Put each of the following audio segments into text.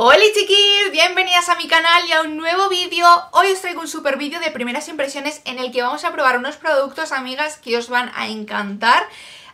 ¡Hola chiquis! Bienvenidas a mi canal y a un nuevo vídeo. Hoy os traigo un super vídeo de primeras impresiones en el que vamos a probar unos productos, amigas, que os van a encantar.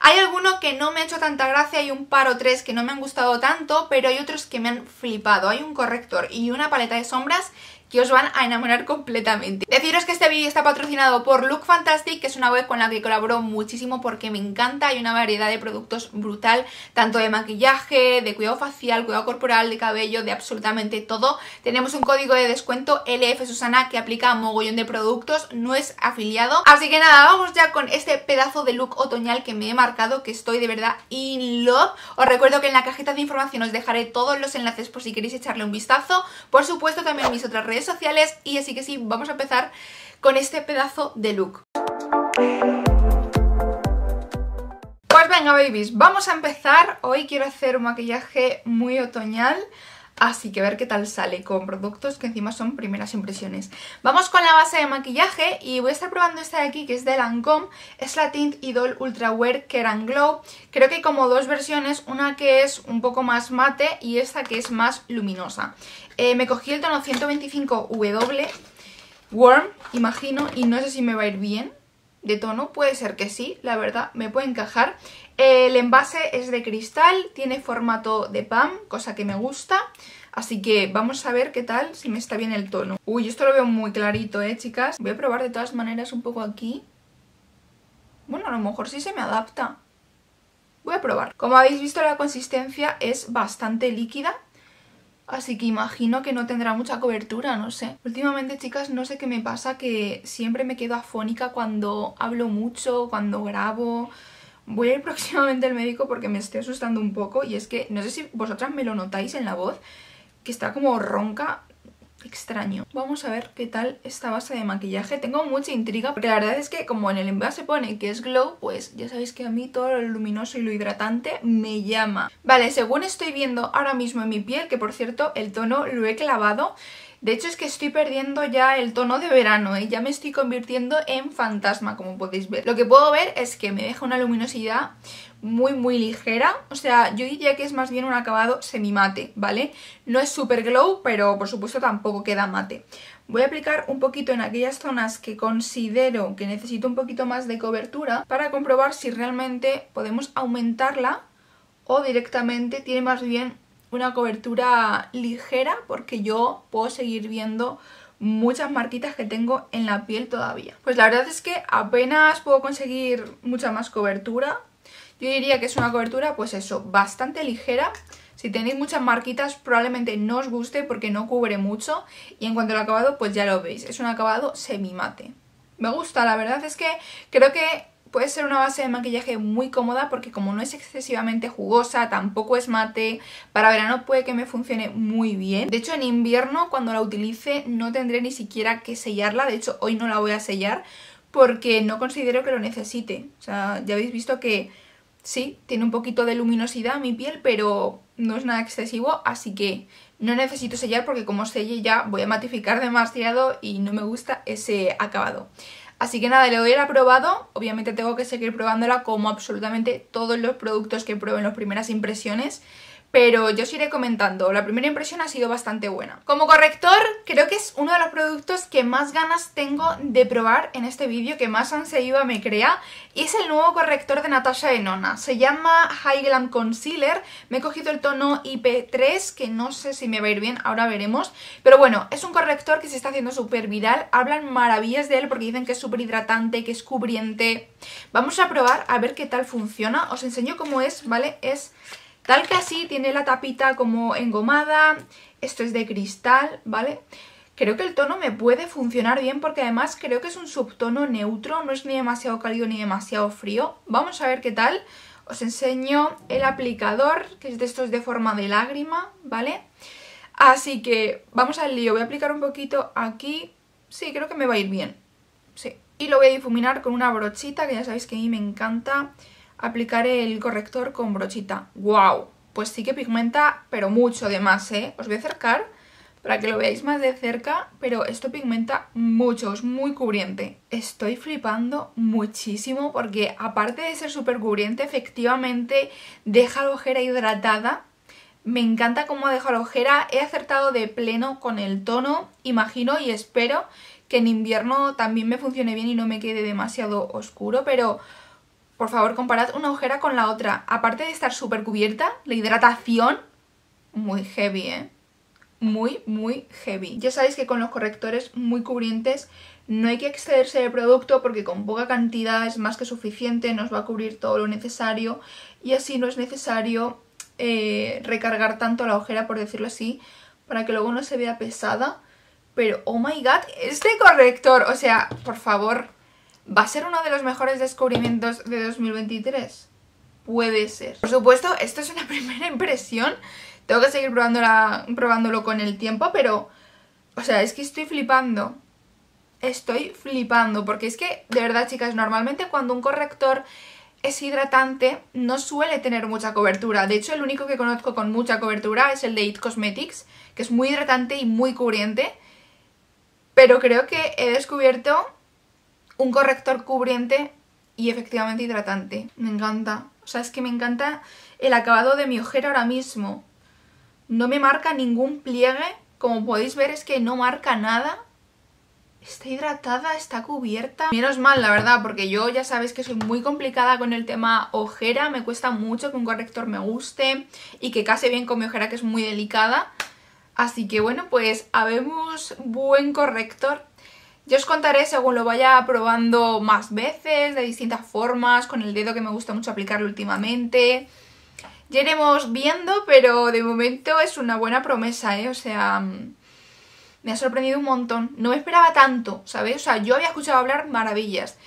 Hay alguno que no me ha hecho tanta gracia, hay un par o tres que no me han gustado tanto, pero hay otros que me han flipado. Hay un corrector y una paleta de sombras que os van a enamorar completamente. Deciros que este vídeo está patrocinado por Look Fantastic, que es una web con la que colaboro muchísimo porque me encanta. Hay una variedad de productos brutal, tanto de maquillaje, de cuidado facial, cuidado corporal, de cabello, de absolutamente todo. Tenemos un código de descuento LF Susana que aplica a mogollón de productos, no es afiliado. Así que nada, vamos ya con este pedazo de look otoñal que me he marcado, que estoy de verdad in love. Os recuerdo que en la cajita de información os dejaré todos los enlaces por si queréis echarle un vistazo. Por supuesto también mis otras redes sociales, y así que sí, vamos a empezar con este pedazo de look. Pues venga, babies, vamos a empezar. Hoy quiero hacer un maquillaje muy otoñal, así que a ver qué tal sale con productos que encima son primeras impresiones. Vamos con la base de maquillaje y voy a estar probando esta de aquí, que es de Lancôme. Es la Teint Idôle Ultra Wear Care and Glow. Creo que hay como dos versiones, una que es un poco más mate y esta que es más luminosa. Me cogí el tono 125W Warm, imagino, y no sé si me va a ir bien de tono. Puede ser que sí, la verdad, me puede encajar. El envase es de cristal, tiene formato de PAM, cosa que me gusta. Así que vamos a ver qué tal, si me está bien el tono. Uy, esto lo veo muy clarito, chicas. Voy a probar de todas maneras un poco aquí. Bueno, a lo mejor sí se me adapta. Voy a probar. Como habéis visto, la consistencia es bastante líquida, así que imagino que no tendrá mucha cobertura, no sé. Últimamente, chicas, no sé qué me pasa, que siempre me quedo afónica cuando hablo mucho, cuando grabo. Voy a ir próximamente al médico porque me estoy asustando un poco. Y es que, no sé si vosotras me lo notáis en la voz, que está como ronca, extraño. Vamos a ver qué tal esta base de maquillaje. Tengo mucha intriga porque la verdad es que como en el envase pone que es glow, pues ya sabéis que a mí todo lo luminoso y lo hidratante me llama. Vale, según estoy viendo ahora mismo en mi piel, que por cierto el tono lo he clavado. De hecho es que estoy perdiendo ya el tono de verano, ya me estoy convirtiendo en fantasma, como podéis ver. Lo que puedo ver es que me deja una luminosidad muy muy ligera, o sea, yo diría que es más bien un acabado semimate, ¿vale? No es super glow, pero por supuesto tampoco queda mate. Voy a aplicar un poquito en aquellas zonas que considero que necesito un poquito más de cobertura para comprobar si realmente podemos aumentarla o directamente tiene más bien una cobertura ligera, porque yo puedo seguir viendo muchas marquitas que tengo en la piel todavía. Pues la verdad es que apenas puedo conseguir mucha más cobertura. Yo diría que es una cobertura, pues eso, bastante ligera. Si tenéis muchas marquitas probablemente no os guste porque no cubre mucho. Y en cuanto al acabado, pues ya lo veis, es un acabado semimate. Me gusta, la verdad es que creo que puede ser una base de maquillaje muy cómoda porque como no es excesivamente jugosa, tampoco es mate, para verano puede que me funcione muy bien. De hecho en invierno cuando la utilice no tendré ni siquiera que sellarla, de hecho hoy no la voy a sellar porque no considero que lo necesite. O sea, ya habéis visto que sí, tiene un poquito de luminosidad mi piel, pero no es nada excesivo, así que no necesito sellar porque como selle ya voy a matificar demasiado y no me gusta ese acabado. Así que nada, le doy el aprobado. Obviamente tengo que seguir probándola como absolutamente todos los productos que prueben las primeras impresiones, pero yo os iré comentando. La primera impresión ha sido bastante buena. Como corrector, creo que es uno de los productos que más ganas tengo de probar en este vídeo, que más ansia iba me crea, y es el nuevo corrector de Natasha Denona. Se llama Hy-Glam Concealer. Me he cogido el tono IP3, que no sé si me va a ir bien, ahora veremos. Pero bueno, es un corrector que se está haciendo súper viral. Hablan maravillas de él porque dicen que es súper hidratante, que es cubriente. Vamos a probar a ver qué tal funciona. Os enseño cómo es, ¿vale? Es tal que así, tiene la tapita como engomada, esto es de cristal, ¿vale? Creo que el tono me puede funcionar bien porque además creo que es un subtono neutro, no es ni demasiado cálido ni demasiado frío. Vamos a ver qué tal. Os enseño el aplicador, que es de estos de forma de lágrima, ¿vale? Así que vamos al lío, voy a aplicar un poquito aquí, sí, creo que me va a ir bien, sí. Y lo voy a difuminar con una brochita, que ya sabéis que a mí me encanta aplicar el corrector con brochita. ¡Wow! Pues sí que pigmenta, pero mucho además, ¿eh? Os voy a acercar para que lo veáis más de cerca, pero esto pigmenta mucho, es muy cubriente. Estoy flipando muchísimo porque aparte de ser súper cubriente, efectivamente deja la ojera hidratada. Me encanta cómo deja la ojera, he acertado de pleno con el tono, imagino y espero que en invierno también me funcione bien y no me quede demasiado oscuro, pero por favor comparad una ojera con la otra. Aparte de estar súper cubierta, la hidratación, muy heavy, ¿eh? Muy, muy heavy. Ya sabéis que con los correctores muy cubrientes no hay que excederse de producto porque con poca cantidad es más que suficiente, nos va a cubrir todo lo necesario y así no es necesario recargar tanto la ojera, por decirlo así, para que luego no se vea pesada. Pero, oh my god, este corrector, o sea, por favor, ¿va a ser uno de los mejores descubrimientos de 2023? Puede ser. Por supuesto, esto es una primera impresión, tengo que seguir probándolo con el tiempo, pero, o sea, es que estoy flipando. Estoy flipando, porque es que, de verdad, chicas, normalmente cuando un corrector es hidratante, no suele tener mucha cobertura. De hecho, el único que conozco con mucha cobertura es el de IT Cosmetics, que es muy hidratante y muy cubriente. Pero creo que he descubierto un corrector cubriente y efectivamente hidratante. Me encanta. O sea, es que me encanta el acabado de mi ojera ahora mismo. No me marca ningún pliegue. Como podéis ver, es que no marca nada. Está hidratada, está cubierta. Menos mal, la verdad, porque yo ya sabéis que soy muy complicada con el tema ojera. Me cuesta mucho que un corrector me guste y que case bien con mi ojera, que es muy delicada. Así que bueno, pues habemos buen corrector. Yo os contaré según lo vaya probando más veces, de distintas formas, con el dedo que me gusta mucho aplicarlo últimamente. Ya iremos viendo, pero de momento es una buena promesa, ¿eh? O sea, me ha sorprendido un montón. No me esperaba tanto, ¿sabéis? O sea, yo había escuchado hablar maravillas,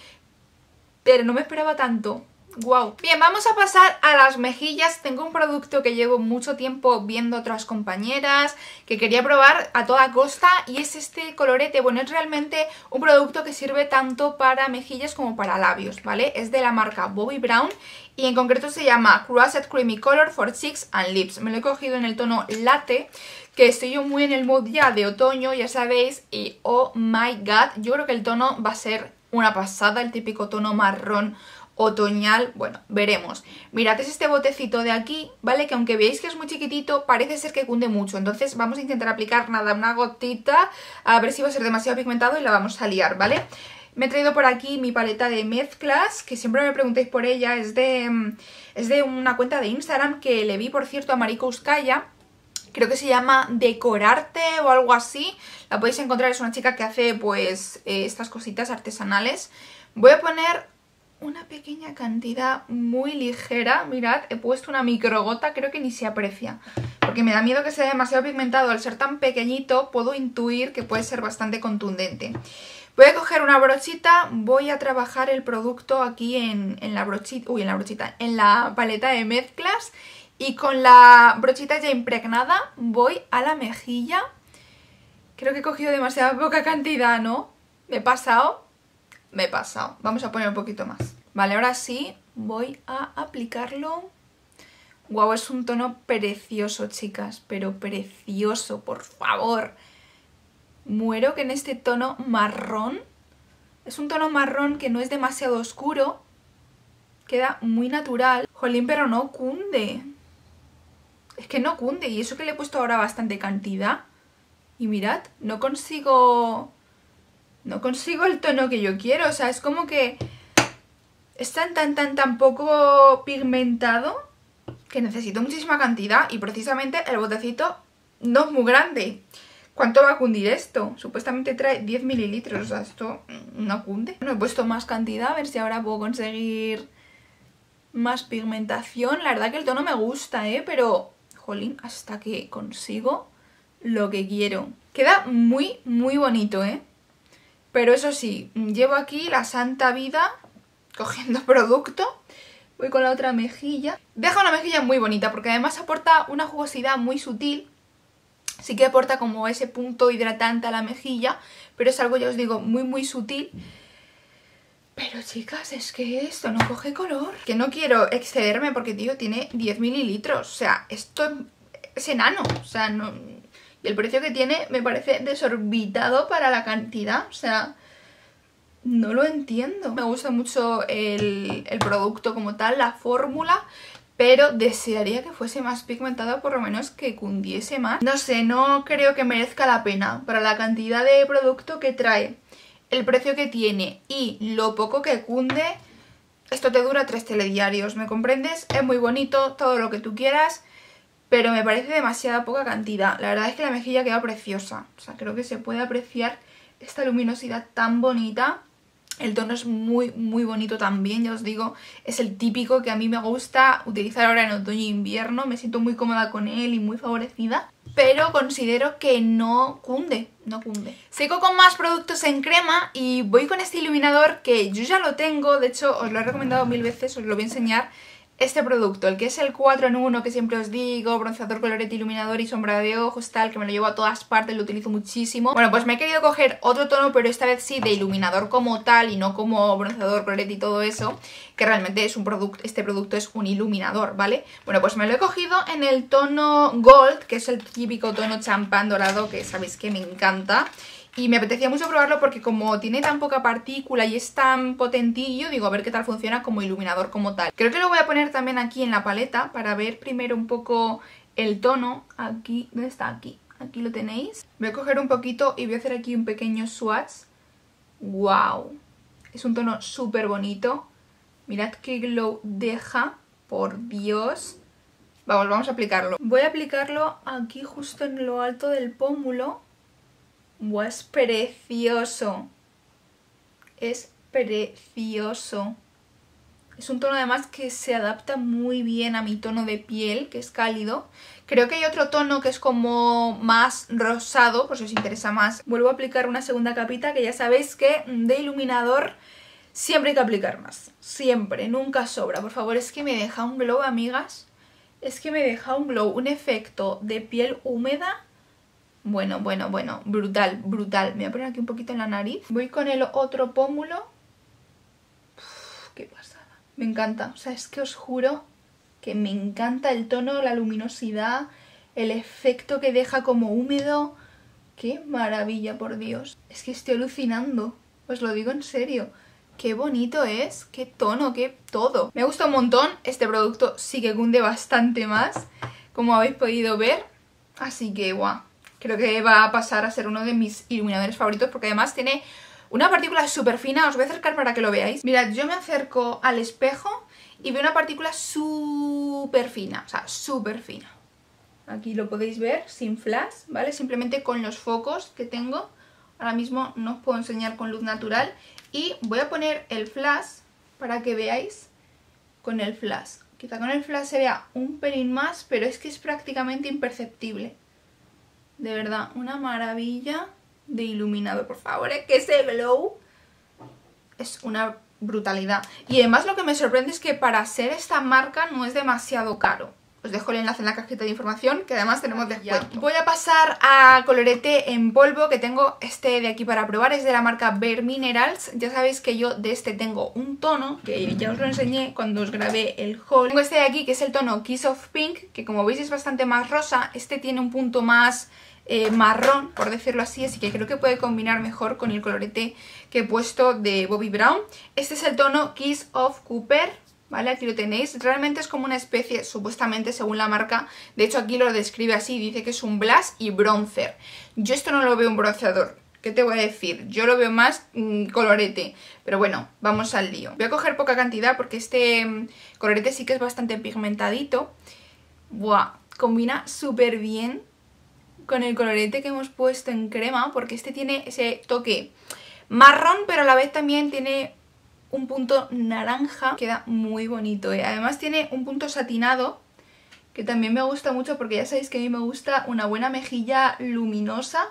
pero no me esperaba tanto. ¡Wow! Bien, vamos a pasar a las mejillas. Tengo un producto que llevo mucho tiempo viendo otras compañeras, que quería probar a toda costa, y es este colorete. Bueno, es realmente un producto que sirve tanto para mejillas como para labios, ¿vale? Es de la marca Bobbi Brown y en concreto se llama Crushed Creamy Color for Cheeks and Lips. Me lo he cogido en el tono latte, que estoy yo muy en el mood ya de otoño, ya sabéis, y oh my god, yo creo que el tono va a ser una pasada, el típico tono marrón otoñal, bueno, veremos. Mirad, es este botecito de aquí, ¿vale? Que aunque veáis que es muy chiquitito, parece ser que cunde mucho. Entonces vamos a intentar aplicar nada, una gotita, a ver si va a ser demasiado pigmentado y la vamos a liar, ¿vale? Me he traído por aquí mi paleta de mezclas, que siempre me preguntáis por ella. Es de una cuenta de Instagram que le vi, por cierto, a Mariko Uskaya. Creo que se llama Decorarte o algo así. La podéis encontrar, es una chica que hace pues estas cositas artesanales. Voy a poner una pequeña cantidad muy ligera. Mirad, he puesto una microgota, creo que ni se aprecia, porque me da miedo que sea demasiado pigmentado. Al ser tan pequeñito puedo intuir que puede ser bastante contundente. Voy a coger una brochita, voy a trabajar el producto aquí en la paleta de mezclas, y con la brochita ya impregnada voy a la mejilla. Creo que he cogido demasiada poca cantidad, ¿no? Me he pasado. Vamos a poner un poquito más. Vale, ahora sí voy a aplicarlo. Guau, es un tono precioso, chicas, pero precioso, por favor. Muero que en este tono marrón, es un tono marrón que no es demasiado oscuro, queda muy natural. Jolín, pero no cunde. Es que no cunde, y eso que le he puesto ahora bastante cantidad. Y mirad, no consigo el tono que yo quiero. O sea, es como que es tan poco pigmentado que necesito muchísima cantidad, y precisamente el botecito no es muy grande. ¿Cuánto va a cundir esto? Supuestamente trae 10 mililitros, o sea, esto no cunde. Bueno, he puesto más cantidad, a ver si ahora puedo conseguir más pigmentación. La verdad que el tono me gusta, pero, jolín, hasta que consigo lo que quiero. Queda muy, muy bonito, Pero eso sí, llevo aquí la santa vida cogiendo producto. Voy con la otra mejilla. Deja una mejilla muy bonita porque además aporta una jugosidad muy sutil. Sí que aporta como ese punto hidratante a la mejilla, pero es algo, ya os digo, muy muy sutil. Pero chicas, es que esto no coge color. Que no quiero excederme porque, tío, tiene 10 mililitros. O sea, esto es enano. O sea, no... El precio que tiene me parece desorbitado para la cantidad, o sea, no lo entiendo. Me gusta mucho el producto como tal, la fórmula, pero desearía que fuese más pigmentada, por lo menos que cundiese más. No sé, no creo que merezca la pena para la cantidad de producto que trae, el precio que tiene y lo poco que cunde. Esto te dura 3 telediarios, ¿me comprendes? Es muy bonito, todo lo que tú quieras, pero me parece demasiada poca cantidad. La verdad es que la mejilla queda preciosa. O sea, creo que se puede apreciar esta luminosidad tan bonita. El tono es muy, muy bonito también, ya os digo. Es el típico que a mí me gusta utilizar ahora en otoño e invierno. Me siento muy cómoda con él y muy favorecida. Pero considero que no cunde, no cunde. Sigo con más productos en crema y voy con este iluminador que yo ya lo tengo. De hecho, os lo he recomendado 1000 veces, os lo voy a enseñar. Este producto, el que es el 4 en 1 que siempre os digo, bronceador, colorete, iluminador y sombra de ojos, tal, que me lo llevo a todas partes, lo utilizo muchísimo. Bueno, pues me he querido coger otro tono, pero esta vez sí de iluminador como tal y no como bronceador, colorete y todo eso, que realmente es un producto, este producto es un iluminador, ¿vale? Bueno, pues me lo he cogido en el tono Gold, que es el típico tono champán dorado que sabéis que me encanta. Y me apetecía mucho probarlo porque como tiene tan poca partícula y es tan potentillo, digo, a ver qué tal funciona como iluminador como tal. Creo que lo voy a poner también aquí en la paleta para ver primero un poco el tono. Aquí, ¿dónde está? Aquí. Aquí lo tenéis. Voy a coger un poquito y voy a hacer aquí un pequeño swatch. ¡Wow! Es un tono súper bonito. Mirad qué glow deja. Por Dios. Vamos, vamos a aplicarlo. Voy a aplicarlo aquí justo en lo alto del pómulo. ¡Buah, es precioso! Es precioso. Es un tono además que se adapta muy bien a mi tono de piel, que es cálido. Creo que hay otro tono que es como más rosado, por si os interesa más. Vuelvo a aplicar una segunda capita, que ya sabéis que de iluminador siempre hay que aplicar más. Siempre, nunca sobra. Por favor, es que me deja un glow, amigas. Es que me deja un glow, un efecto de piel húmeda. Bueno, bueno, bueno, brutal, brutal. Me voy a poner aquí un poquito en la nariz. Voy con el otro pómulo. Uf, qué pasada. Me encanta, o sea, es que os juro que me encanta el tono, la luminosidad, el efecto que deja como húmedo. Qué maravilla, por Dios. Es que estoy alucinando, os lo digo en serio. Qué bonito es, qué tono, qué todo. Me gusta un montón, este producto sí que cunde bastante más, como habéis podido ver. Así que, guau. Creo que va a pasar a ser uno de mis iluminadores favoritos porque además tiene una partícula súper fina. Os voy a acercar para que lo veáis. Mirad, yo me acerco al espejo y veo una partícula súper fina, o sea, súper fina. Aquí lo podéis ver sin flash, ¿vale? Simplemente con los focos que tengo. Ahora mismo no os puedo enseñar con luz natural. Y voy a poner el flash para que veáis con el flash. Quizá con el flash se vea un pelín más, pero es que es prácticamente imperceptible. De verdad, una maravilla de iluminador. Por favor, es que ese glow es una brutalidad. Y además lo que me sorprende es que para ser esta marca no es demasiado caro. Os dejo el enlace en la cajita de información, que además tenemos descuento. Voy a pasar a colorete en polvo, que tengo este de aquí para probar. Es de la marca Bare Minerals. Ya sabéis que yo de este tengo un tono, que ya os lo enseñé cuando os grabé el haul. Tengo este de aquí, que es el tono Kiss of Pink, que como veis es bastante más rosa. Este tiene un punto más marrón, por decirlo así, así que creo que puede combinar mejor con el colorete que he puesto de Bobbi Brown. Este es el tono Kiss of Copper, ¿vale? Aquí lo tenéis. Realmente es como una especie, supuestamente, según la marca. De hecho, aquí lo describe así, dice que es un blush y bronzer. Yo esto no lo veo un bronceador, ¿qué te voy a decir? Yo lo veo más colorete, pero bueno, vamos al lío. Voy a coger poca cantidad porque este colorete sí que es bastante pigmentadito. Buah, combina súper bien con el colorete que hemos puesto en crema, porque este tiene ese toque marrón, pero a la vez también tiene un punto naranja. Queda muy bonito, ¿eh? Además tiene un punto satinado, que también me gusta mucho, porque ya sabéis que a mí me gusta una buena mejilla luminosa.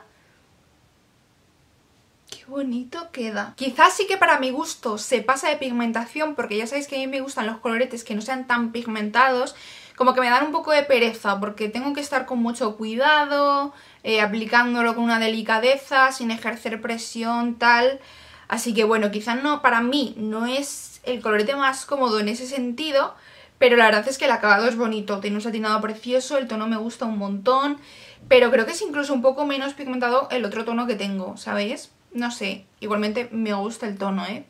Qué bonito queda. Quizás sí que para mi gusto se pasa de pigmentación, porque ya sabéis que a mí me gustan los coloretes que no sean tan pigmentados. Como que me dan un poco de pereza, porque tengo que estar con mucho cuidado, aplicándolo con una delicadeza, sin ejercer presión, tal. Así que bueno, quizás no, para mí no es el colorete más cómodo en ese sentido, pero la verdad es que el acabado es bonito. Tiene un satinado precioso, el tono me gusta un montón, pero creo que es incluso un poco menos pigmentado el otro tono que tengo, ¿sabéis? No sé, igualmente me gusta el tono, ¿eh?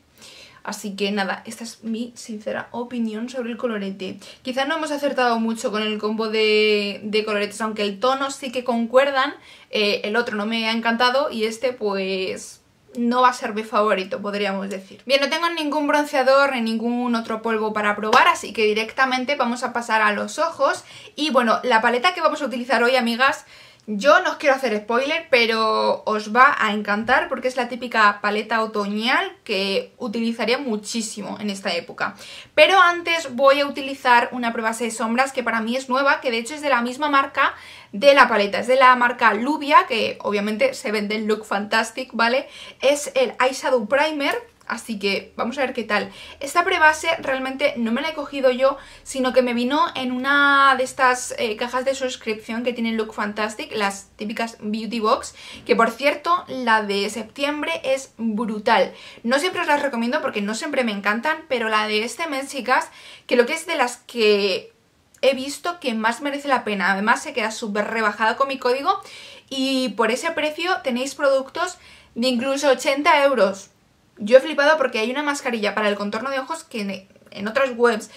Así que nada, esta es mi sincera opinión sobre el colorete. Quizás no hemos acertado mucho con el combo de coloretes, aunque el tono sí que concuerdan. El otro no me ha encantado y este pues no va a ser mi favorito, podríamos decir. Bien, no tengo ningún bronceador ni ningún otro polvo para probar, así que directamente vamos a pasar a los ojos. Y bueno, la paleta que vamos a utilizar hoy, amigas, yo no os quiero hacer spoiler, pero os va a encantar porque es la típica paleta otoñal que utilizaría muchísimo en esta época. Pero antes voy a utilizar una prueba de sombras que para mí es nueva, que de hecho es de la misma marca de la paleta, es de la marca Luvia, que obviamente se vende en Look Fantastic, ¿vale? Es el Eyeshadow Primer, así que vamos a ver qué tal. Esta prebase realmente no me la he cogido yo, sino que me vino en una de estas cajas de suscripción que tiene Look Fantastic, las típicas Beauty Box, que por cierto, la de septiembre es brutal. No siempre os las recomiendo porque no siempre me encantan, pero la de este mes, chicas, que lo que es de las que he visto que más merece la pena. Además se queda súper rebajada con mi código y por ese precio tenéis productos de incluso 80 euros. Yo he flipado porque hay una mascarilla para el contorno de ojos que en otras webs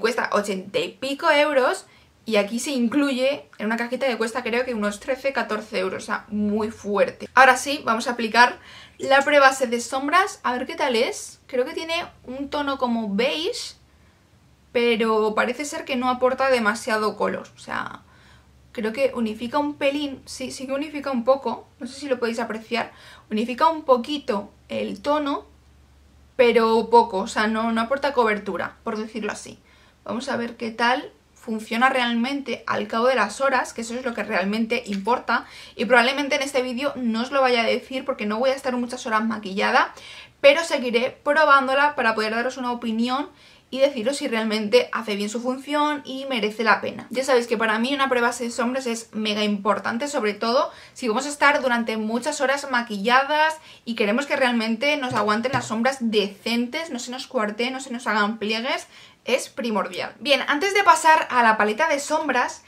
cuesta 80 y pico euros y aquí se incluye en una cajita que cuesta creo que unos 13-14 euros, o sea, muy fuerte. Ahora sí, vamos a aplicar la prebase de sombras, a ver qué tal es. Creo que tiene un tono como beige, pero parece ser que no aporta demasiado color, o sea, creo que unifica un pelín, sí, sí que unifica un poco, no sé si lo podéis apreciar, unifica un poquito el tono, pero poco, o sea, no aporta cobertura, por decirlo así. Vamos a ver qué tal funciona realmente al cabo de las horas, que eso es lo que realmente importa, y probablemente en este vídeo no os lo vaya a decir porque no voy a estar muchas horas maquillada, pero seguiré probándola para poder daros una opinión y deciros si realmente hace bien su función y merece la pena. Ya sabéis que para mí una prebase de sombras es mega importante, sobre todo si vamos a estar durante muchas horas maquilladas y queremos que realmente nos aguanten las sombras decentes, no se nos cuarteen, no se nos hagan pliegues, es primordial. Bien, antes de pasar a la paleta de sombras,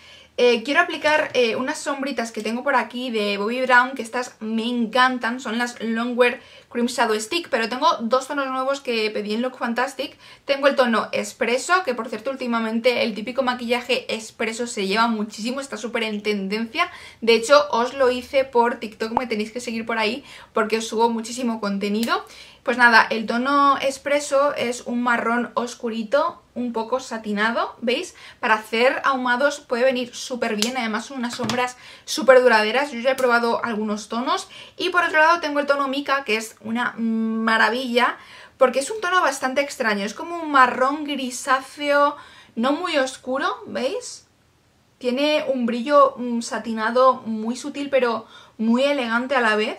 quiero aplicar unas sombritas que tengo por aquí de Bobbi Brown, que estas me encantan, son las Longwear Cream Shadow Stick, pero tengo dos tonos nuevos que pedí en Look Fantastic. Tengo el tono espresso, que por cierto últimamente el típico maquillaje espresso se lleva muchísimo, está súper en tendencia. De hecho os lo hice por TikTok, me tenéis que seguir por ahí porque os subo muchísimo contenido. Pues nada, el tono espresso es un marrón oscurito, un poco satinado, ¿veis? Para hacer ahumados puede venir súper bien, además son unas sombras súper duraderas, yo ya he probado algunos tonos. Y por otro lado tengo el tono mica, que es una maravilla, porque es un tono bastante extraño, es como un marrón grisáceo, no muy oscuro, ¿veis? Tiene un brillo satinado muy sutil, pero muy elegante a la vez.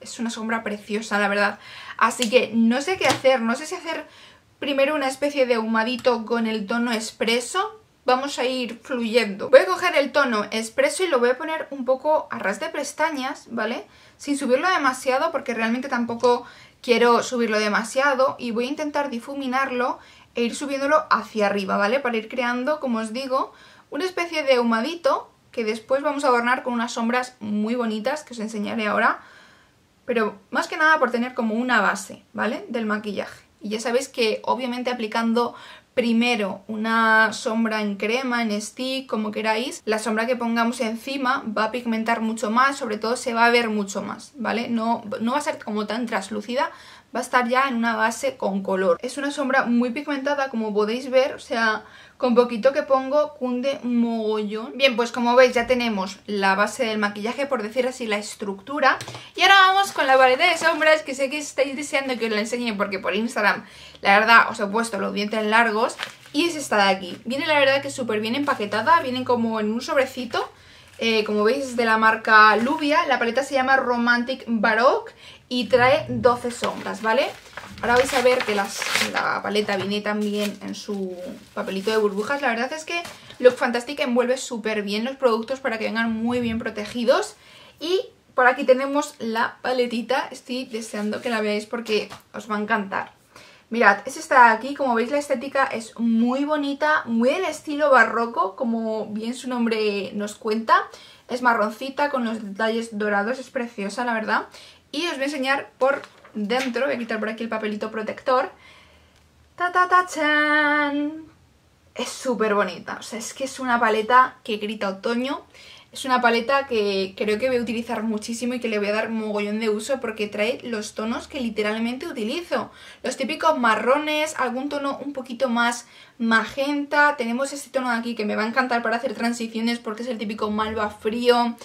Es una sombra preciosa, la verdad. Así que no sé qué hacer, no sé si hacer primero una especie de ahumadito con el tono espresso. Vamos a ir fluyendo. Voy a coger el tono espresso y lo voy a poner un poco a ras de pestañas, ¿vale? Sin subirlo demasiado porque realmente tampoco quiero subirlo demasiado. Y voy a intentar difuminarlo e ir subiéndolo hacia arriba, ¿vale? Para ir creando, como os digo, una especie de ahumadito que después vamos a adornar con unas sombras muy bonitas que os enseñaré ahora. Pero más que nada por tener como una base, ¿vale? Del maquillaje. Y ya sabéis que obviamente aplicando primero una sombra en crema, en stick, como queráis, la sombra que pongamos encima va a pigmentar mucho más, sobre todo se va a ver mucho más, ¿vale? No va a ser como tan translúcida, va a estar ya en una base con color. Es una sombra muy pigmentada, como podéis ver, o sea, con poquito que pongo cunde mogollón. Bien, pues como veis ya tenemos la base del maquillaje, por decir así, la estructura. Y ahora vamos con la paleta de sombras, que sé que estáis deseando que os la enseñe porque por Instagram, la verdad, os he puesto los dientes largos. Y es esta de aquí. Viene la verdad que súper bien empaquetada, viene como en un sobrecito. Como veis es de la marca Luvia, la paleta se llama Romantic Baroque y trae 12 sombras, ¿vale? Ahora vais a ver que la paleta viene también en su papelito de burbujas. La verdad es que Look Fantastic envuelve súper bien los productos para que vengan muy bien protegidos. Y por aquí tenemos la paletita, estoy deseando que la veáis porque os va a encantar. Mirad, es esta de aquí, como veis la estética es muy bonita, muy del estilo barroco, como bien su nombre nos cuenta. Es marroncita con los detalles dorados, es preciosa la verdad. Y os voy a enseñar por dentro. Voy a quitar por aquí el papelito protector. ¡Ta, ta, ta, chan! Es súper bonita, o sea, es que es una paleta que grita otoño. Es una paleta que creo que voy a utilizar muchísimo y que le voy a dar mogollón de uso porque trae los tonos que literalmente utilizo. Los típicos marrones, algún tono un poquito más magenta. Tenemos este tono de aquí que me va a encantar para hacer transiciones porque es el típico malva frío.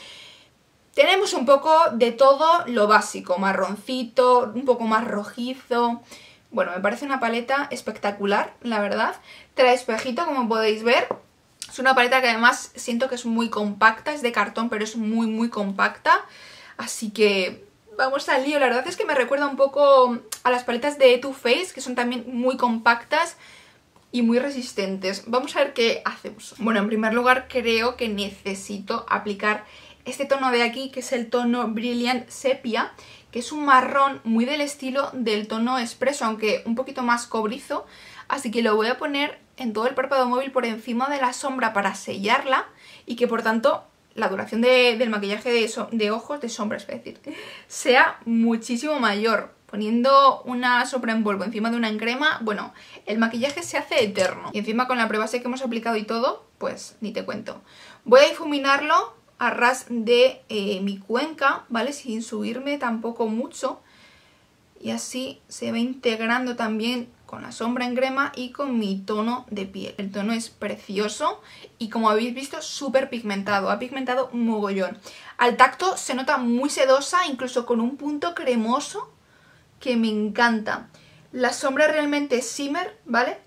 Tenemos un poco de todo lo básico, marroncito, un poco más rojizo. Bueno, me parece una paleta espectacular, la verdad. Trae espejito, como podéis ver. Es una paleta que además siento que es muy compacta. Es de cartón, pero es muy, muy compacta. Así que vamos al lío. La verdad es que me recuerda un poco a las paletas de Too Faced, que son también muy compactas y muy resistentes. Vamos a ver qué hacemos. Bueno, en primer lugar creo que necesito aplicar este tono de aquí, que es el tono Brilliant Sepia, que es un marrón muy del estilo del tono espresso, aunque un poquito más cobrizo. Así que lo voy a poner en todo el párpado móvil por encima de la sombra para sellarla y que por tanto la duración del maquillaje de ojos, de sombra es decir, sea muchísimo mayor. Poniendo una sombra en polvo encima de una en crema, bueno, el maquillaje se hace eterno. Y encima con la prueba base que hemos aplicado y todo, pues ni te cuento. Voy a difuminarlo a ras de mi cuenca, ¿vale? Sin subirme tampoco mucho. Y así se va integrando también con la sombra en crema y con mi tono de piel. El tono es precioso y como habéis visto, súper pigmentado. Ha pigmentado mogollón. Al tacto se nota muy sedosa, incluso con un punto cremoso que me encanta. La sombra realmente es shimmer, ¿vale?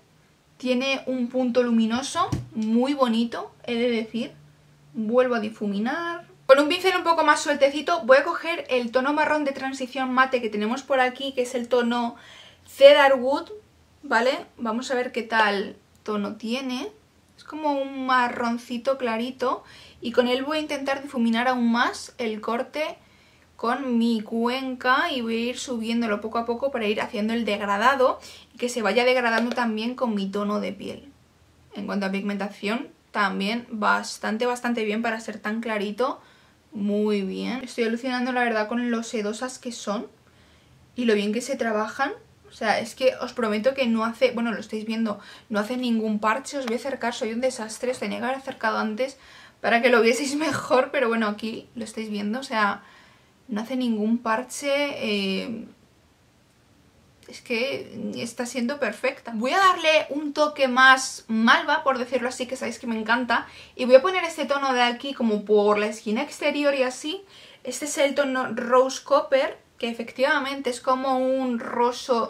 Tiene un punto luminoso muy bonito, he de decir. Vuelvo a difuminar. Con un pincel un poco más sueltecito voy a coger el tono marrón de transición mate que tenemos por aquí, que es el tono Cedarwood, ¿vale? Vamos a ver qué tal tono tiene. Es como un marroncito clarito y con él voy a intentar difuminar aún más el corte con mi cuenca y voy a ir subiéndolo poco a poco para ir haciendo el degradado y que se vaya degradando también con mi tono de piel. En cuanto a pigmentación, también bastante bien para ser tan clarito. Muy bien. Estoy alucinando la verdad con lo sedosas que son y lo bien que se trabajan. O sea, es que os prometo que no hace... Bueno, lo estáis viendo. No hace ningún parche. Os voy a acercar. Soy un desastre. Os tenía que haber acercado antes para que lo vieseis mejor. Pero bueno, aquí lo estáis viendo. O sea, no hace ningún parche. Es que está siendo perfecta. Voy a darle un toque más malva, por decirlo así, que sabéis que me encanta. Y voy a poner este tono de aquí como por la esquina exterior y así. Este es el tono Rose Copper, que efectivamente es como un rosa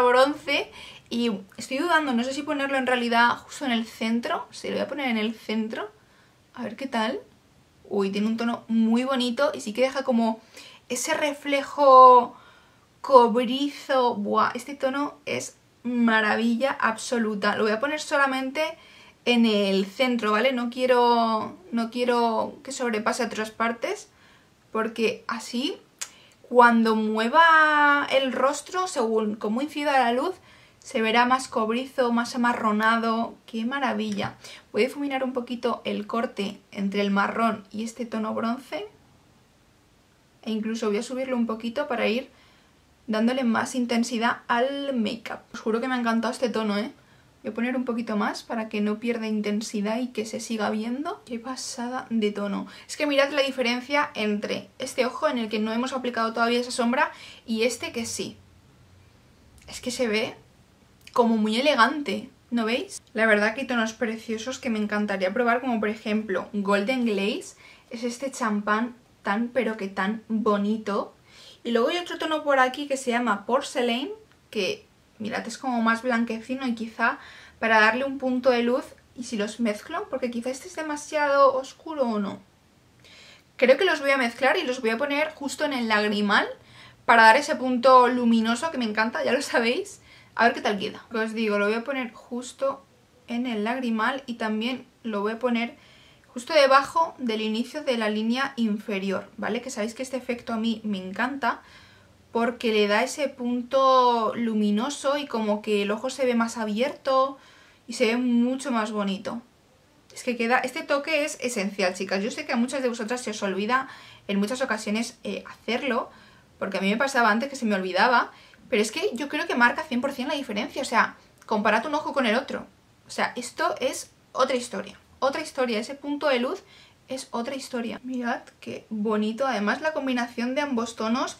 bronce. Y estoy dudando, no sé si ponerlo en realidad justo en el centro. Sí, lo voy a poner en el centro. A ver qué tal. Uy, tiene un tono muy bonito y sí que deja como ese reflejo... cobrizo. Buah, este tono es maravilla absoluta. Lo voy a poner solamente en el centro, ¿vale? No quiero que sobrepase a otras partes porque así cuando mueva el rostro, según cómo incida la luz, se verá más cobrizo, más amarronado. ¡Qué maravilla! Voy a difuminar un poquito el corte entre el marrón y este tono bronce e incluso voy a subirlo un poquito para ir dándole más intensidad al make-up. Os juro que me ha encantado este tono, ¿eh? Voy a poner un poquito más para que no pierda intensidad y que se siga viendo. ¡Qué pasada de tono! Es que mirad la diferencia entre este ojo en el que no hemos aplicado todavía esa sombra y este que sí. Es que se ve como muy elegante, ¿no veis? La verdad que hay tonos preciosos que me encantaría probar, como por ejemplo Golden Glaze. Es este champán tan pero que tan bonito. Y luego hay otro tono por aquí que se llama Porcelain, que mirad, es como más blanquecino y quizá para darle un punto de luz. Y si los mezclo, porque quizá este es demasiado oscuro o no. Creo que los voy a mezclar y los voy a poner justo en el lagrimal para dar ese punto luminoso que me encanta, ya lo sabéis. A ver qué tal queda. Lo que os digo, lo voy a poner justo en el lagrimal y también lo voy a poner... justo debajo del inicio de la línea inferior, ¿vale? Que sabéis que este efecto a mí me encanta porque le da ese punto luminoso y como que el ojo se ve más abierto y se ve mucho más bonito. Es que queda... este toque es esencial, chicas. Yo sé que a muchas de vosotras se os olvida en muchas ocasiones hacerlo porque a mí me pasaba antes que se me olvidaba, pero es que yo creo que marca 100% la diferencia. O sea, comparad un ojo con el otro, o sea, esto es otra historia, otra historia. Ese punto de luz es otra historia. Mirad qué bonito, además la combinación de ambos tonos.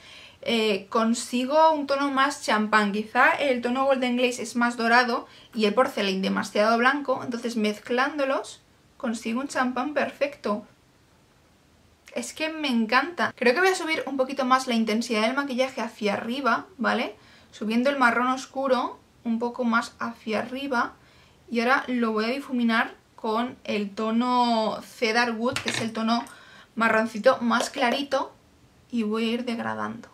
Consigo un tono más champán, quizá el tono Golden Glaze es más dorado y el Porcelain demasiado blanco, entonces mezclándolos consigo un champán perfecto. Es que me encanta. Creo que voy a subir un poquito más la intensidad del maquillaje hacia arriba, ¿vale? Subiendo el marrón oscuro un poco más hacia arriba, y ahora lo voy a difuminar con el tono Cedarwood, que es el tono marroncito más clarito, y voy a ir degradando.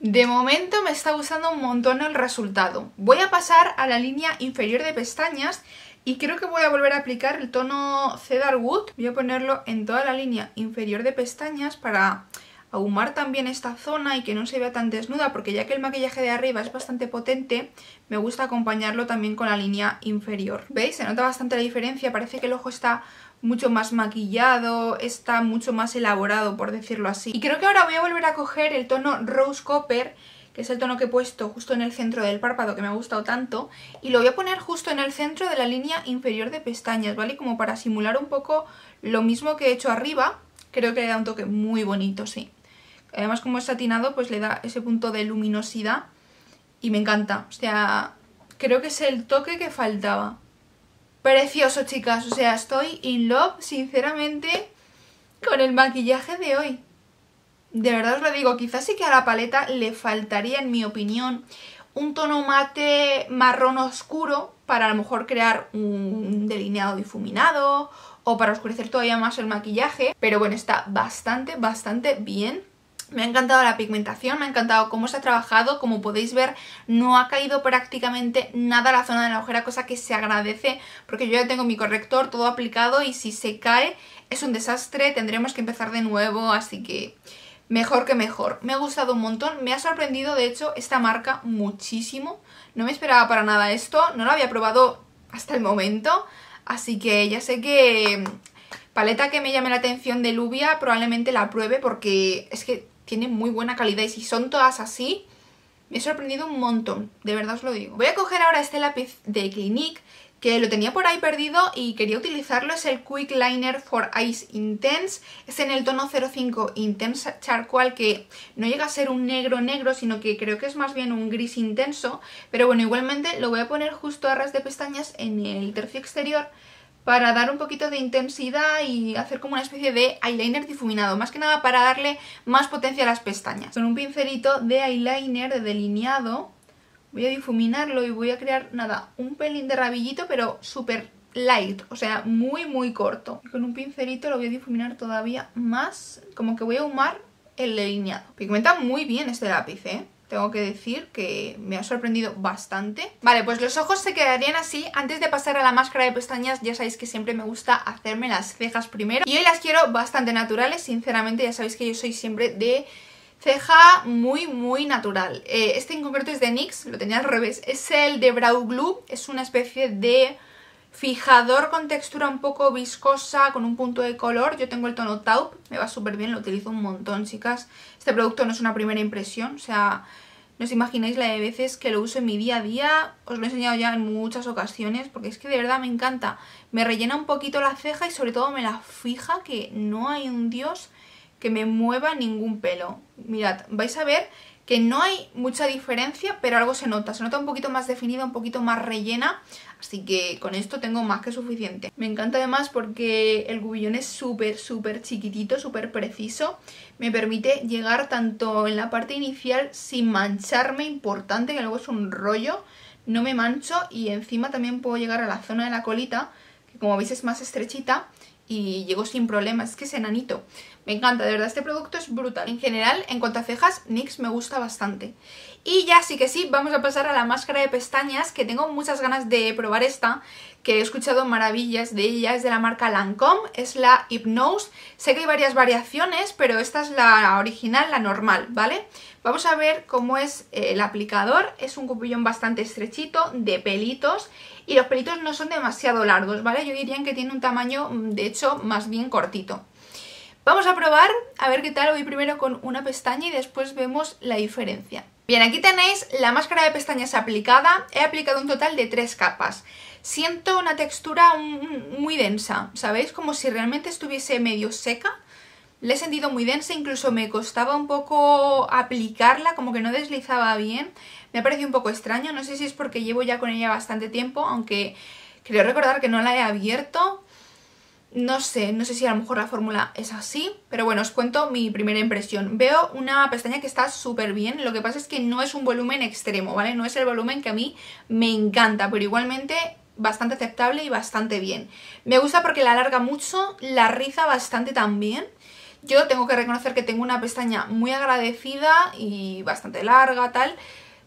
De momento me está gustando un montón el resultado. Voy a pasar a la línea inferior de pestañas y creo que voy a volver a aplicar el tono Cedarwood. Voy a ponerlo en toda la línea inferior de pestañas para ahumar también esta zona y que no se vea tan desnuda, porque ya que el maquillaje de arriba es bastante potente, me gusta acompañarlo también con la línea inferior. ¿Veis? Se nota bastante la diferencia, parece que el ojo está mucho más maquillado, está mucho más elaborado, por decirlo así. Y creo que ahora voy a volver a coger el tono Rose Copper, que es el tono que he puesto justo en el centro del párpado, que me ha gustado tanto, y lo voy a poner justo en el centro de la línea inferior de pestañas, ¿vale? Como para simular un poco lo mismo que he hecho arriba. Creo que le da un toque muy bonito, sí. Además, como es satinado, pues le da ese punto de luminosidad y me encanta. O sea, creo que es el toque que faltaba. Precioso, chicas, o sea, estoy in love, sinceramente, con el maquillaje de hoy. De verdad os lo digo, quizás sí que a la paleta le faltaría, en mi opinión, un tono mate marrón oscuro para a lo mejor crear un delineado difuminado o para oscurecer todavía más el maquillaje. Pero bueno, está bastante, bastante bien. Me ha encantado la pigmentación, me ha encantado cómo se ha trabajado. Como podéis ver, no ha caído prácticamente nada a la zona de la ojera, cosa que se agradece, porque yo ya tengo mi corrector todo aplicado y si se cae es un desastre, tendremos que empezar de nuevo, así que mejor que mejor. Me ha gustado un montón, me ha sorprendido de hecho esta marca muchísimo. No me esperaba para nada esto, no lo había probado hasta el momento, así que ya sé que paleta que me llame la atención de Luvia probablemente la pruebe, porque es que tienen muy buena calidad y si son todas así, me he sorprendido un montón, de verdad os lo digo. Voy a coger ahora este lápiz de Clinique, que lo tenía por ahí perdido y quería utilizarlo. Es el Quick Liner for Eyes Intense, es en el tono 05 Intense Charcoal, que no llega a ser un negro negro, sino que creo que es más bien un gris intenso, pero bueno, igualmente lo voy a poner justo a ras de pestañas en el tercio exterior, para dar un poquito de intensidad y hacer como una especie de eyeliner difuminado, más que nada para darle más potencia a las pestañas. Con un pincelito de eyeliner, de delineado, voy a difuminarlo y voy a crear, nada, un pelín de rabillito, pero súper light, o sea, muy muy corto. Con un pincelito lo voy a difuminar todavía más, como que voy a ahumar el delineado. Pigmenta muy bien este lápiz, ¿eh? Tengo que decir que me ha sorprendido bastante. Vale, pues los ojos se quedarían así. Antes de pasar a la máscara de pestañas, ya sabéis que siempre me gusta hacerme las cejas primero. Y hoy las quiero bastante naturales, sinceramente. Ya sabéis que yo soy siempre de ceja muy, muy natural. Este en concreto es de NYX, lo tenía al revés. Es el de Brow Glue, es una especie de fijador con textura un poco viscosa, con un punto de color. Yo tengo el tono taupe, me va súper bien, lo utilizo un montón, chicas. Este producto no es una primera impresión, o sea, no os imagináis la de veces que lo uso en mi día a día. Os lo he enseñado ya en muchas ocasiones, porque es que de verdad me encanta. Me rellena un poquito la ceja y sobre todo me la fija, que no hay un dios que me mueva ningún pelo. Mirad, vais a ver que no hay mucha diferencia, pero algo se nota un poquito más definida, un poquito más rellena, así que con esto tengo más que suficiente. Me encanta además porque el cubillón es súper, súper chiquitito, súper preciso, me permite llegar tanto en la parte inicial sin mancharme, importante, que luego es un rollo, no me mancho, y encima también puedo llegar a la zona de la colita, que como veis es más estrechita, y llego sin problemas, es que es enanito. Me encanta, de verdad, este producto es brutal. En general, en cuanto a cejas, NYX me gusta bastante. Y ya sí que sí, vamos a pasar a la máscara de pestañas, que tengo muchas ganas de probar esta, que he escuchado maravillas de ella. Es de la marca Lancôme, es la Hypnôse. Sé que hay varias variaciones, pero esta es la original, la normal, ¿vale? Vamos a ver cómo es el aplicador. Es un cupillón bastante estrechito, de pelitos, y los pelitos no son demasiado largos, ¿vale? Yo diría que tiene un tamaño, de hecho, más bien cortito. Vamos a probar, a ver qué tal. Voy primero con una pestaña y después vemos la diferencia. Bien, aquí tenéis la máscara de pestañas aplicada. He aplicado un total de 3 capas. Siento una textura muy densa, ¿sabéis? Como si realmente estuviese medio seca. La he sentido muy densa, incluso me costaba un poco aplicarla, como que no deslizaba bien. Me ha parecido un poco extraño, no sé si es porque llevo ya con ella bastante tiempo, aunque creo recordar que no la he abierto. No sé si a lo mejor la fórmula es así, pero bueno, os cuento mi primera impresión. Veo una pestaña que está súper bien, lo que pasa es que no es un volumen extremo, ¿vale? No es el volumen que a mí me encanta, pero igualmente bastante aceptable y bastante bien. Me gusta porque la alarga mucho, la riza bastante también. Yo tengo que reconocer que tengo una pestaña muy agradecida y bastante larga, tal.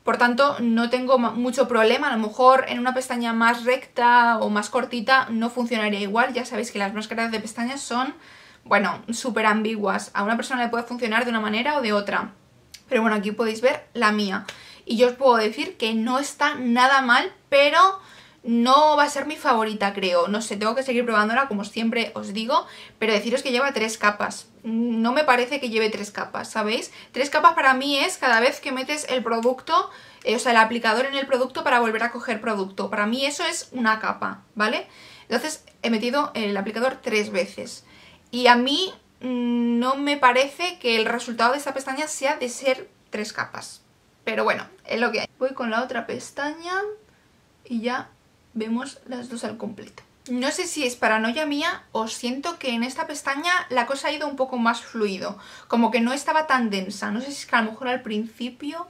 Por tanto, no tengo mucho problema. A lo mejor en una pestaña más recta o más cortita no funcionaría igual. Ya sabéis que las máscaras de pestañas son, bueno, súper ambiguas. A una persona le puede funcionar de una manera o de otra. Pero bueno, aquí podéis ver la mía. Y yo os puedo decir que no está nada mal, pero no va a ser mi favorita, creo. No sé, tengo que seguir probándola, como siempre os digo. Pero deciros que lleva 3 capas. No me parece que lleve 3 capas, ¿sabéis? 3 capas para mí es cada vez que metes el producto, o sea, el aplicador en el producto para volver a coger producto. Para mí eso es una capa, ¿vale? Entonces he metido el aplicador 3 veces. Y a mí no me parece que el resultado de esta pestaña sea de ser 3 capas. Pero bueno, es lo que hay. Voy con la otra pestaña y ya vemos las dos al completo. No sé si es paranoia mía o siento que en esta pestaña la cosa ha ido un poco más fluido, como que no estaba tan densa. No sé si es que a lo mejor al principio,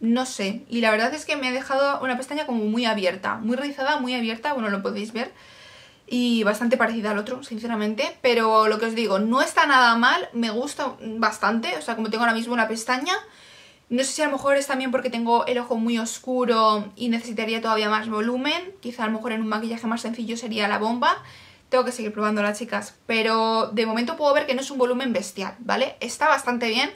no sé. Y la verdad es que me ha dejado una pestaña como muy abierta, muy rizada, muy abierta, bueno, lo podéis ver. Y bastante parecida al otro, sinceramente. Pero lo que os digo, no está nada mal, me gusta bastante. O sea, como tengo ahora mismo una pestaña, no sé si a lo mejor es también porque tengo el ojo muy oscuro y necesitaría todavía más volumen. Quizá a lo mejor en un maquillaje más sencillo sería la bomba. Tengo que seguir probándola, chicas. Pero de momento puedo ver que no es un volumen bestial, ¿vale? Está bastante bien,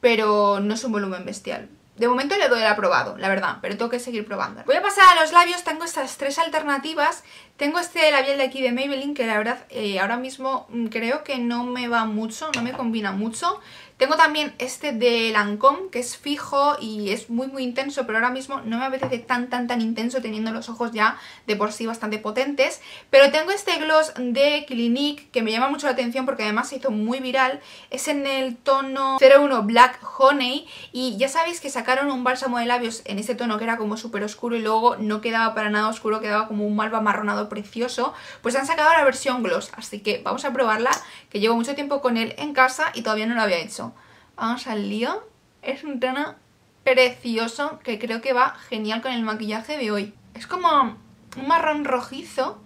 pero no es un volumen bestial. De momento le doy el aprobado, la verdad, pero tengo que seguir probando. Voy a pasar a los labios. Tengo estas 3 alternativas. Tengo este labial de aquí de Maybelline, que la verdad ahora mismo creo que no me va mucho, no me combina mucho. Tengo también este de Lancôme, que es fijo y es muy intenso, pero ahora mismo no me apetece tan intenso, teniendo los ojos ya de por sí bastante potentes. Pero tengo este gloss de Clinique, que me llama mucho la atención porque además se hizo muy viral. Es en el tono 01 Black Honey, y ya sabéis que sacaron un bálsamo de labios en este tono que era como súper oscuro y luego no quedaba para nada oscuro, quedaba como un malva amarronado precioso. Pues han sacado la versión gloss, así que vamos a probarla, que llevo mucho tiempo con él en casa y todavía no lo había hecho. Vamos al lío. Es un tono precioso que creo que va genial con el maquillaje de hoy. Es como un marrón rojizo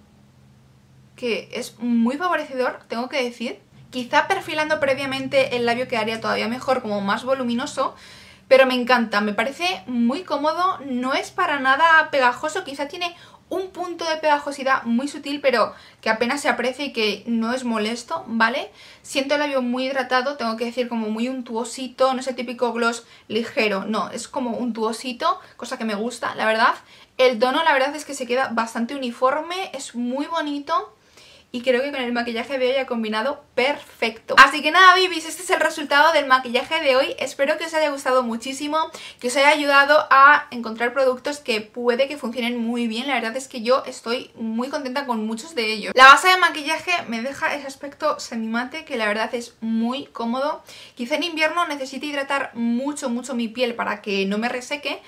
que es muy favorecedor, tengo que decir. Quizá perfilando previamente el labio quedaría todavía mejor, como más voluminoso, pero me encanta, me parece muy cómodo. No es para nada pegajoso, quizá tiene un punto de pegajosidad muy sutil, pero que apenas se aprecia y que no es molesto, ¿vale? Siento el labio muy hidratado, tengo que decir, como muy untuosito. No es el típico gloss ligero, no, es como untuosito, cosa que me gusta, la verdad. El tono, la verdad es que se queda bastante uniforme, es muy bonito. Y creo que con el maquillaje de hoy ha combinado perfecto. Así que nada, babies, este es el resultado del maquillaje de hoy. Espero que os haya gustado muchísimo, que os haya ayudado a encontrar productos que puede que funcionen muy bien. La verdad es que yo estoy muy contenta con muchos de ellos. La base de maquillaje me deja ese aspecto semimate, que la verdad es muy cómodo. Quizá en invierno necesite hidratar mucho mi piel para que no me reseque.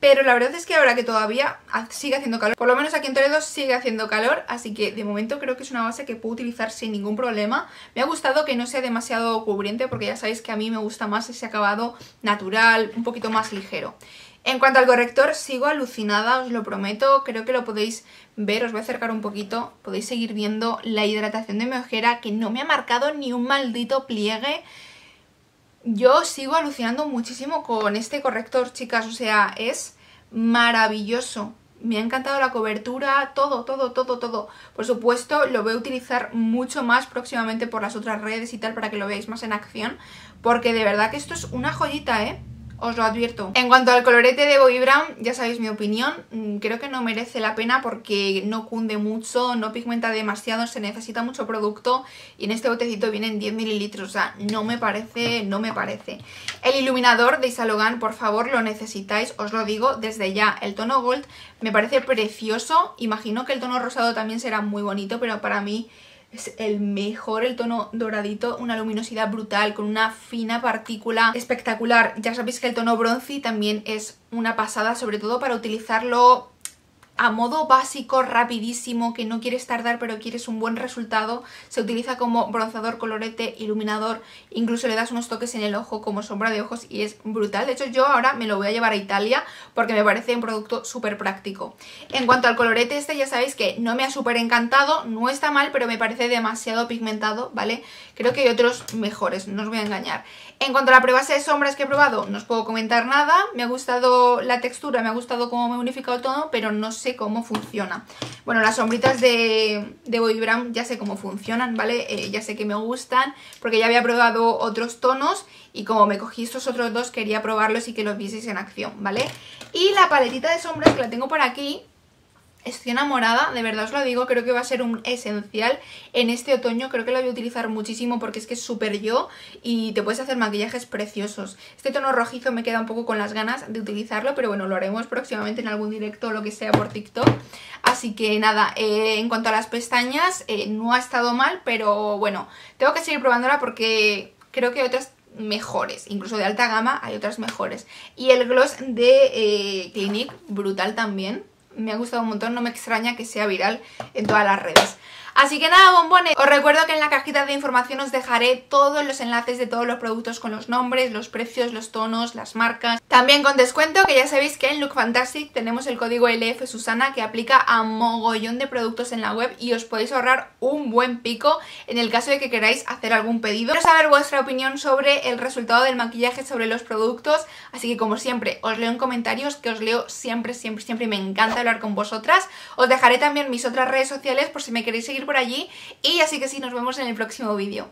Pero la verdad es que ahora que todavía sigue haciendo calor, por lo menos aquí en Toledo sigue haciendo calor, así que de momento creo que es una base que puedo utilizar sin ningún problema. Me ha gustado que no sea demasiado cubriente, porque ya sabéis que a mí me gusta más ese acabado natural, un poquito más ligero. En cuanto al corrector, sigo alucinada, os lo prometo. Creo que lo podéis ver, os voy a acercar un poquito. Podéis seguir viendo la hidratación de mi ojera, que no me ha marcado ni un maldito pliegue. Yo sigo alucinando muchísimo con este corrector, chicas, o sea, es maravilloso. Me ha encantado la cobertura, todo. Por supuesto, lo voy a utilizar mucho más próximamente por las otras redes y tal, para que lo veáis más en acción, porque de verdad que esto es una joyita, ¿eh? os lo advierto. En cuanto al colorete de Bobbi Brown, ya sabéis mi opinión, creo que no merece la pena porque no cunde mucho, no pigmenta demasiado, se necesita mucho producto y en este botecito vienen 10 mililitros, o sea, no me parece. El iluminador de Isalogan, por favor, lo necesitáis, os lo digo desde ya. El tono gold me parece precioso, imagino que el tono rosado también será muy bonito, pero para mí es el mejor, el tono doradito, una luminosidad brutal, con una fina partícula espectacular. Ya sabéis que el tono bronce también es una pasada, sobre todo para utilizarlo a modo básico, rapidísimo, que no quieres tardar pero quieres un buen resultado. Se utiliza como bronzador, colorete, iluminador, incluso le das unos toques en el ojo como sombra de ojos y es brutal. De hecho, yo ahora me lo voy a llevar a Italia porque me parece un producto súper práctico. En cuanto al colorete este, ya sabéis que no me ha súper encantado, no está mal, pero me parece demasiado pigmentado, ¿vale? Creo que hay otros mejores, no os voy a engañar. En cuanto a la prebase de sombras que he probado, no os puedo comentar nada. Me ha gustado la textura, me ha gustado cómo me ha unificado el tono, pero no sé cómo funciona. Bueno, las sombritas de Bobbi Brown ya sé cómo funcionan, ¿vale? Ya sé que me gustan porque ya había probado otros tonos y como me cogí estos otros dos quería probarlos y que los vieseis en acción, ¿vale? Y la paletita de sombras que la tengo por aquí, estoy enamorada, de verdad os lo digo, creo que va a ser un esencial en este otoño, creo que la voy a utilizar muchísimo porque es que es súper yo y te puedes hacer maquillajes preciosos. Este tono rojizo me queda un poco con las ganas de utilizarlo, pero bueno, lo haremos próximamente en algún directo o lo que sea por TikTok. Así que nada, en cuanto a las pestañas, no ha estado mal, pero bueno, tengo que seguir probándola porque creo que otras mejores, incluso de alta gama hay otras mejores. Y el gloss de Clinique, brutal también. Me ha gustado un montón, no me extraña que sea viral en todas las redes. Así que nada, bombones, os recuerdo que en la cajita de información os dejaré todos los enlaces de todos los productos con los nombres, los precios, los tonos, las marcas. También con descuento, que ya sabéis que en Look Fantastic tenemos el código LF Susana que aplica a mogollón de productos en la web y os podéis ahorrar un buen pico en el caso de que queráis hacer algún pedido. Quiero saber vuestra opinión sobre el resultado del maquillaje, sobre los productos, así que como siempre os leo en comentarios, que os leo siempre y me encanta hablar con vosotras. Os dejaré también mis otras redes sociales por si me queréis seguir por allí y así que sí, nos vemos en el próximo vídeo.